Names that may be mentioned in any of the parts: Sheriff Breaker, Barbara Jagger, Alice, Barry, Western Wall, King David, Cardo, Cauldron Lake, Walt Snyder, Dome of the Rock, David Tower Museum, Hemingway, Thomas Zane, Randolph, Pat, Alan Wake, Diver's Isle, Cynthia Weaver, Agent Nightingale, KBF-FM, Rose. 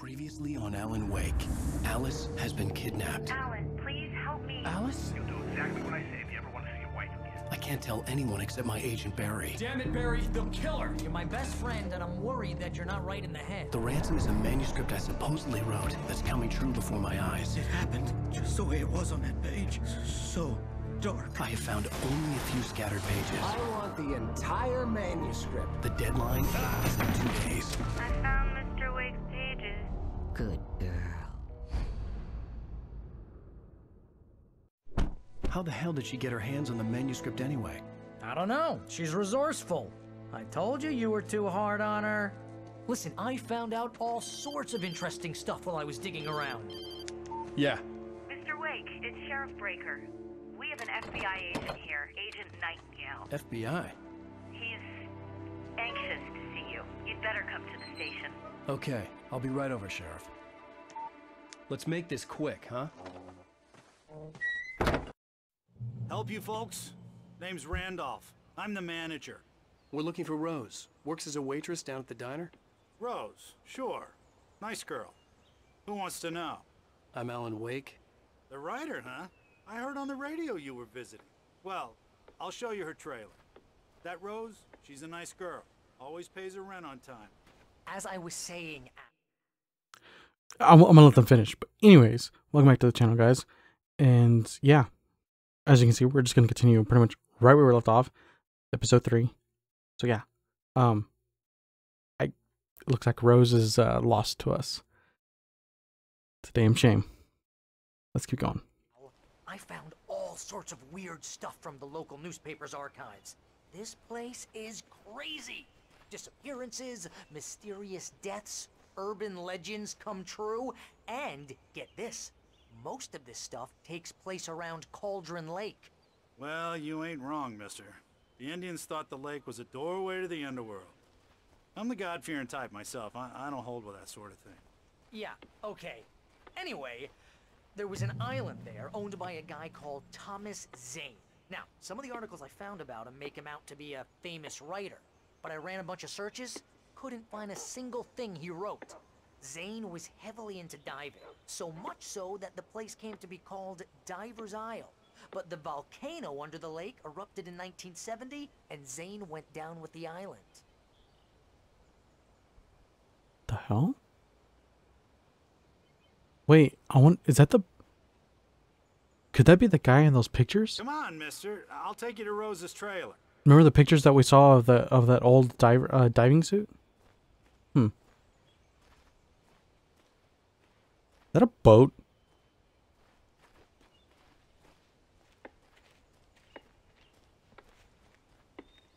Previously on Alan Wake, Alice has been kidnapped. Alan, please help me. Alice? You'll do exactly what I say if you ever want to see your wife again. I can't tell anyone except my agent, Barry. Damn it, Barry, they'll kill her. You're my best friend, and I'm worried that you're not right in the head. The ransom is a manuscript I supposedly wrote that's coming true before my eyes. It happened just the way it was on that page. So dark. I have found only a few scattered pages. I want the entire manuscript. The deadline is in 2 days. I found Mr. Wake's pages. Good girl. How the hell did she get her hands on the manuscript anyway? I don't know. She's resourceful. I told you you were too hard on her. Listen, I found out all sorts of interesting stuff while I was digging around. Yeah. Mr. Wake, it's Sheriff Breaker. We have an FBI agent here, Agent Nightingale. FBI? He's anxious to see you. You'd better come to the station. Okay, I'll be right over, Sheriff. Let's make this quick, huh? Help you folks? Name's Randolph. I'm the manager. We're looking for Rose. Works as a waitress down at the diner? Rose, sure. Nice girl. Who wants to know? I'm Alan Wake. The writer, huh? I heard on the radio you were visiting. Well, I'll show you her trailer. That Rose, she's a nice girl. Always pays her rent on time. As I was saying, I'm gonna let them finish. But anyways, welcome back to the channel, guys. And yeah, as you can see, we're just gonna continue pretty much right where we left off, episode 3. So yeah, it looks like Rose is lost to us. It's a damn shame. Let's keep going. I found all sorts of weird stuff from the local newspaper's archives. This place is crazy. Disappearances, mysterious deaths, urban legends come true, and get this, most of this stuff takes place around Cauldron Lake. Well, you ain't wrong, mister. The Indians thought the lake was a doorway to the underworld. I'm the God-fearing type myself. I don't hold with that sort of thing. Yeah, okay. Anyway, there was an island there owned by a guy called Thomas Zane. Now, some of the articles I found about him make him out to be a famous writer, but I ran a bunch of searches, couldn't find a single thing he wrote. Zane was heavily into diving, so much so that the place came to be called Diver's Isle. But the volcano under the lake erupted in 1970, and Zane went down with the island. The hell? Wait, is that the... Could that be the guy in those pictures? Come on, mister. I'll take you to Rose's trailer. Remember the pictures that we saw of that old diving suit? Is that a boat?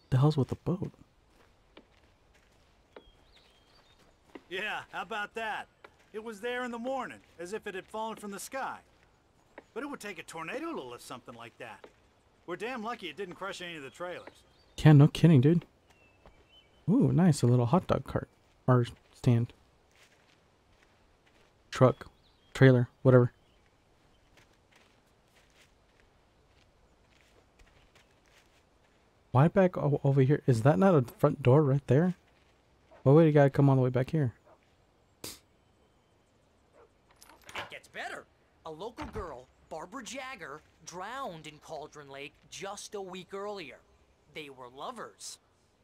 The hell's with the boat? Yeah, how about that? It was there in the morning, as if it had fallen from the sky. But it would take a tornado to lift something like that. We're damn lucky it didn't crush any of the trailers. Yeah, no kidding, dude. Ooh, nice. A little hot dog cart. Or stand. Truck. Trailer. Whatever. Why back over here? Is that not a front door right there? Why would you gotta come all the way back here? It gets better. A local girl, Barbara Jagger, drowned in Cauldron Lake just a week earlier. They were lovers.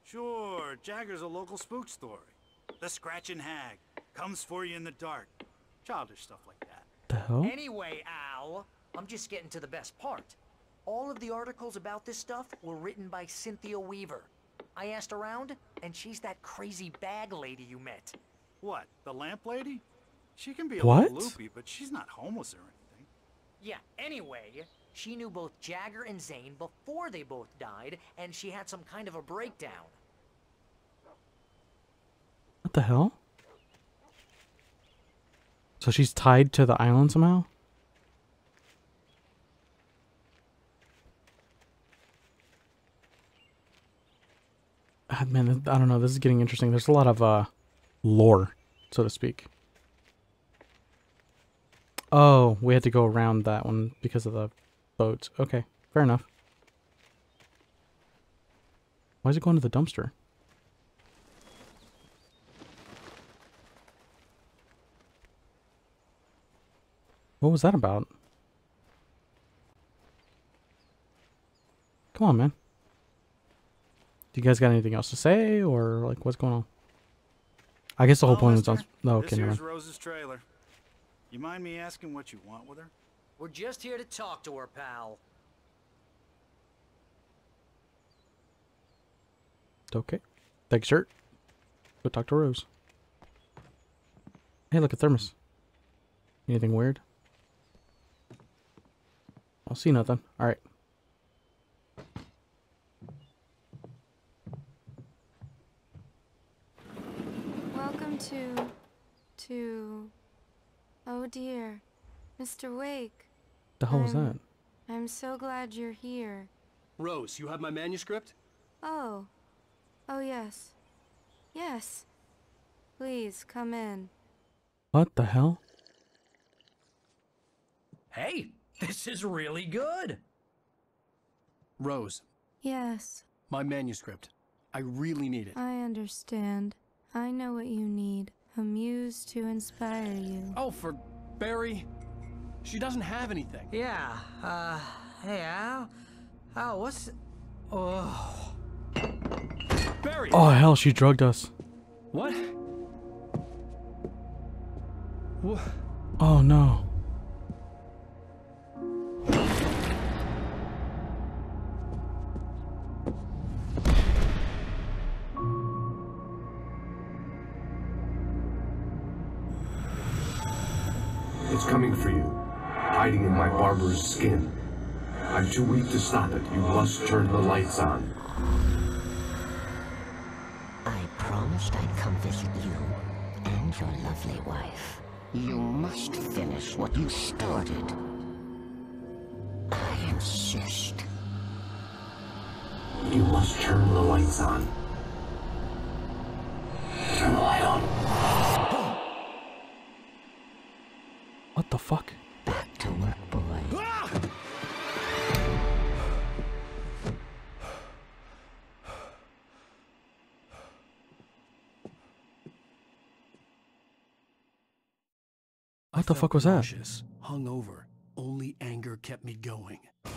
Sure, Jagger's a local spook story. The scratching hag comes for you in the dark. Childish stuff like that. The hell? Anyway, Al, I'm just getting to the best part. All of the articles about this stuff were written by Cynthia Weaver. I asked around, and she's that crazy bag lady you met. What, the lamp lady? She can be a little loopy, but she's not homeless or anything. Yeah, anyway, she knew both Jagger and Zane before they both died, and she had some kind of a breakdown. What the hell? So she's tied to the island somehow? Ah, man, I don't know. This is getting interesting. There's a lot of lore, so to speak. Oh, we had to go around that one because of the boats. Okay, fair enough. Why is it going to the dumpster? What was that about? Come on, man. Do you guys got anything else to say, or like what's going on? I guess the whole point was on. No, okay, never mind. This here's Rose's trailer. You mind me asking what you want with her? We're just here to talk to her, pal. Okay. Thanks, shirt. Go talk to Rose. Hey, look, a thermos. Anything weird? I'll see nothing. All right. Welcome to oh dear, Mr. Wake. The hell was that? I'm so glad you're here. Rose, you have my manuscript? Oh. Oh yes. Yes. Please come in. What the hell? Hey, this is really good. Rose. Yes. My manuscript. I really need it. I understand. I know what you need. A muse to inspire you. Oh, for Barry. She doesn't have anything. Yeah. Hey, Al. Oh, what's... Oh. Barry. Oh, hell, she drugged us. What? What? Oh, no. It's coming for you, hiding in my barber's skin. I'm too weak to stop it. You must turn the lights on. I promised I'd come visit you and your lovely wife. You must finish what you started. I insist. You must turn the lights on. Turn the light on. What the fuck? Back to work, boy. What the fuck was that? Hungover. Only anger kept me going. I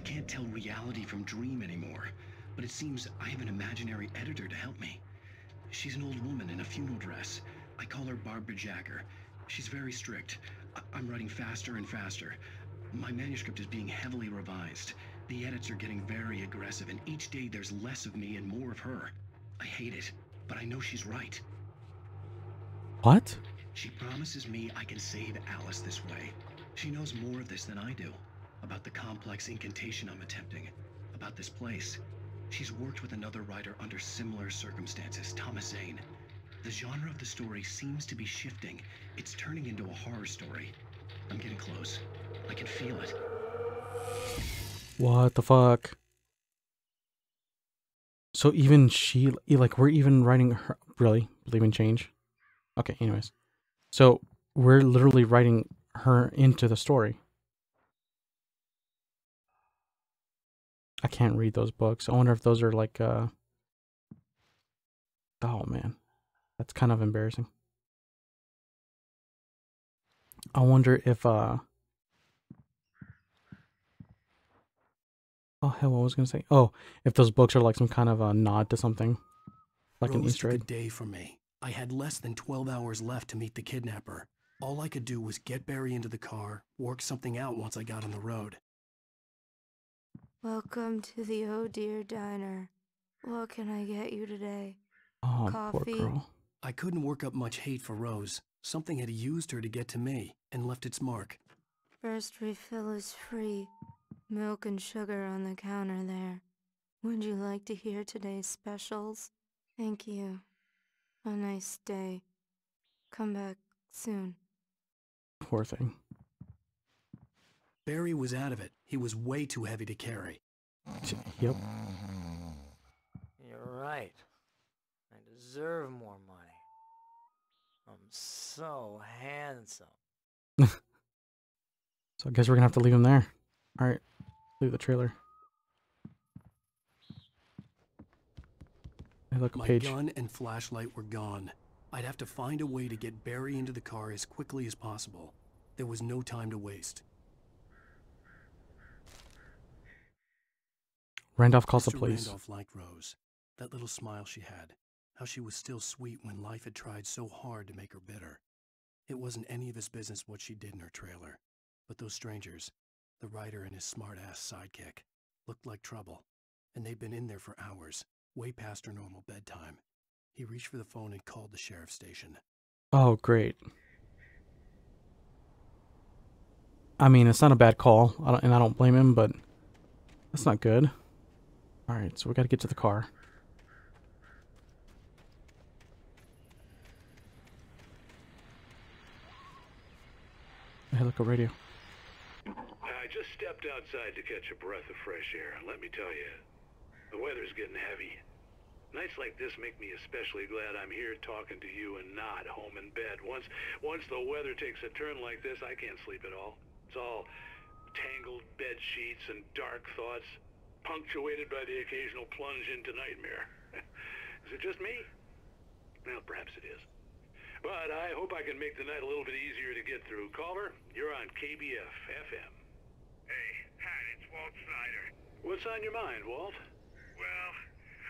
can't tell reality from dream anymore, but it seems I have an imaginary editor to help me. She's an old woman in a funeral dress. I call her Barbara Jagger. She's very strict. I'm writing faster and faster. My manuscript is being heavily revised. The edits are getting very aggressive, and each day there's less of me and more of her. I hate it, but I know she's right. What? She promises me I can save Alice this way. She knows more of this than I do, about the complex incantation I'm attempting, about this place. She's worked with another writer under similar circumstances, Thomas Zane. The genre of the story seems to be shifting. It's turning into a horror story. I'm getting close. I can feel it. What the fuck? So even she, like, we're even writing her, really? Believe in change? Okay, anyways. So we're literally writing her into the story. I can't read those books. I wonder if those are like, oh man, that's kind of embarrassing. I wonder if, oh hell, what was I gonna say? Oh, if those books are like some kind of a nod to something, like an Easter egg. Day for me. I had less than 12 hours left to meet the kidnapper. All I could do was get Barry into the car, work something out once I got on the road. Welcome to the Oh Dear Diner. What can I get you today? Oh, coffee? Poor girl. I couldn't work up much hate for Rose. Something had used her to get to me and left its mark. First refill is free. Milk and sugar on the counter there. Would you like to hear today's specials? Thank you. A nice day. Come back soon. Poor thing. Barry was out of it. He was way too heavy to carry. Yep. You're right. I deserve more money. I'm so handsome. So I guess we're gonna have to leave him there. Alright. Leave the trailer. Hey, look, my gun and flashlight were gone. I'd have to find a way to get Barry into the car as quickly as possible. There was no time to waste. Randolph calls the police. Randolph liked Rose. That little smile she had. How she was still sweet when life had tried so hard to make her bitter. It wasn't any of his business what she did in her trailer. But those strangers, the writer and his smart-ass sidekick, looked like trouble. And they'd been in there for hours, way past her normal bedtime. He reached for the phone and called the sheriff's station. Oh, great. I mean, it's not a bad call, and I don't blame him, but that's not good. Alright, so we gotta get to the car. Hey, look, a radio. I just stepped outside to catch a breath of fresh air. Let me tell you, the weather's getting heavy. Nights like this make me especially glad I'm here talking to you and not home in bed. Once the weather takes a turn like this, I can't sleep at all. It's all tangled bed sheets and dark thoughts, punctuated by the occasional plunge into nightmare. Is it just me? Well, perhaps it is. But I hope I can make the night a little bit easier to get through. Caller, you're on KBF-FM. Hey, Pat, it's Walt Snyder. What's on your mind, Walt? Well,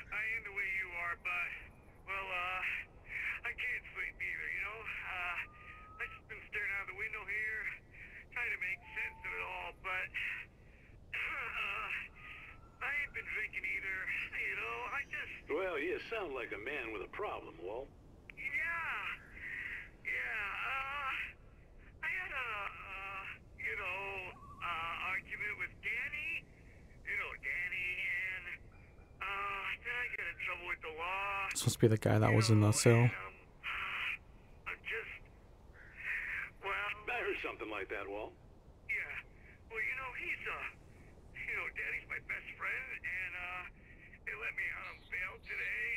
I ain't the way you are, but, well, I can't sleep either, you know? I just been staring out the window here, trying to make sense of it all, but, I ain't been drinking either, you know? I just... Well, you sound like a man with a problem, Walt. This must be the guy that was in the cell. I'm just, well, I heard something like that, Walt. Yeah, well, you know, he's, you know, Daddy's my best friend, and, they let me out on bail today,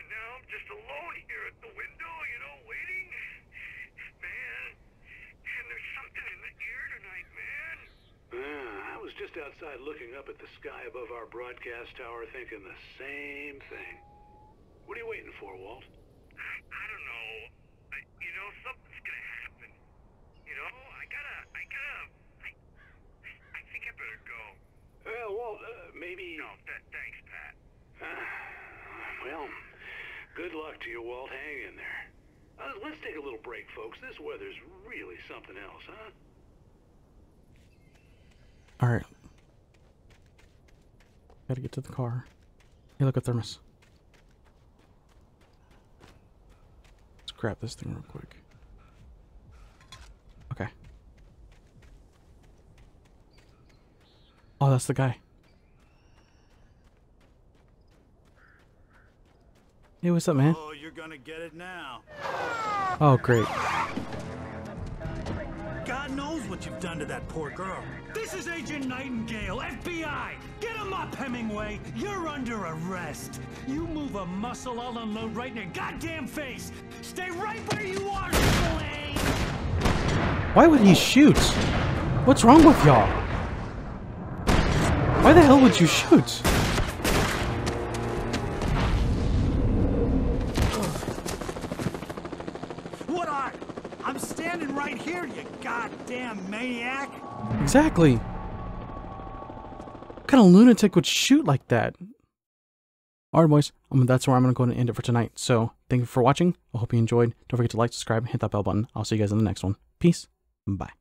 and now I'm just alone here at the window, you know, waiting, man, and there's something in the air tonight, man. I was just outside looking up at the sky above our broadcast tower thinking the same thing. What are you waiting for, Walt? I don't know. You know, something's gonna happen. You know, I think I better go. Well, Walt, maybe... No, thanks, Pat. Well, good luck to you, Walt. Hang in there. Let's take a little break, folks. This weather's really something else, huh? Alright. Gotta get to the car. Hey, look, a thermos. Let's grab this thing real quick. Okay. Oh, that's the guy. Hey, what's up, man? Oh, you're gonna get it now. Oh, great. God knows what you've done to that poor girl. This is Agent Nightingale, FBI! Get him up, Hemingway! You're under arrest! You move a muscle, I'll unload right in your goddamn face! Stay right where you are, slave! Why would he shoot? What's wrong with y'all? Why the hell would you shoot? I'm standing right here, you goddamn maniac! Exactly! What kind of lunatic would shoot like that? Alright, boys, that's where I'm going to go ahead and end it for tonight. So, thank you for watching. I hope you enjoyed. Don't forget to like, subscribe, and hit that bell button. I'll see you guys in the next one. Peace. Bye.